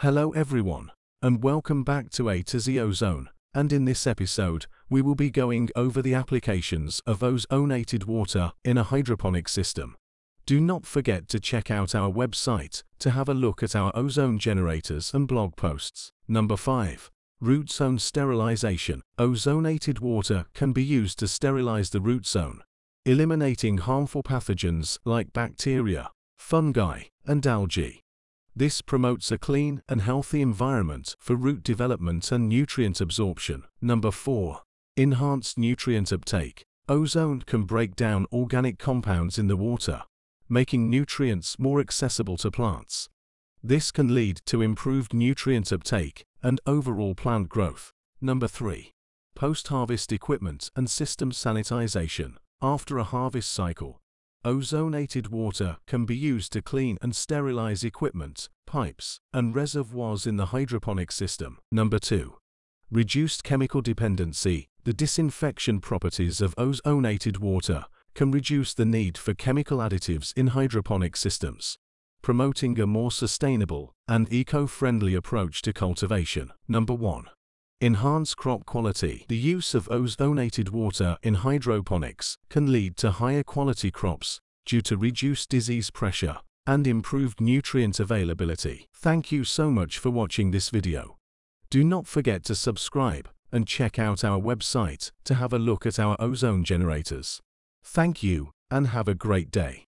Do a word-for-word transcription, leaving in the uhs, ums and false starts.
Hello everyone, and welcome back to A to Z Ozone, and in this episode, we will be going over the applications of ozonated water in a hydroponic system. Do not forget to check out our website to have a look at our ozone generators and blog posts. Number five. Root zone sterilization. Ozonated water can be used to sterilize the root zone, eliminating harmful pathogens like bacteria, fungi, and algae. This promotes a clean and healthy environment for root development and nutrient absorption. Number four. Enhanced nutrient uptake. Ozone can break down organic compounds in the water, making nutrients more accessible to plants. This can lead to improved nutrient uptake and overall plant growth. Number three. Post-harvest equipment and system sanitization. After a harvest cycle, ozonated water can be used to clean and sterilize equipment, pipes, and reservoirs in the hydroponic system. Number two. Reduced chemical dependency. The disinfection properties of ozonated water can reduce the need for chemical additives in hydroponic systems, promoting a more sustainable and eco-friendly approach to cultivation. Number one. Enhance crop quality. The use of ozonated water in hydroponics can lead to higher quality crops due to reduced disease pressure and improved nutrient availability. Thank you so much for watching this video. Do not forget to subscribe and check out our website to have a look at our ozone generators. Thank you and have a great day.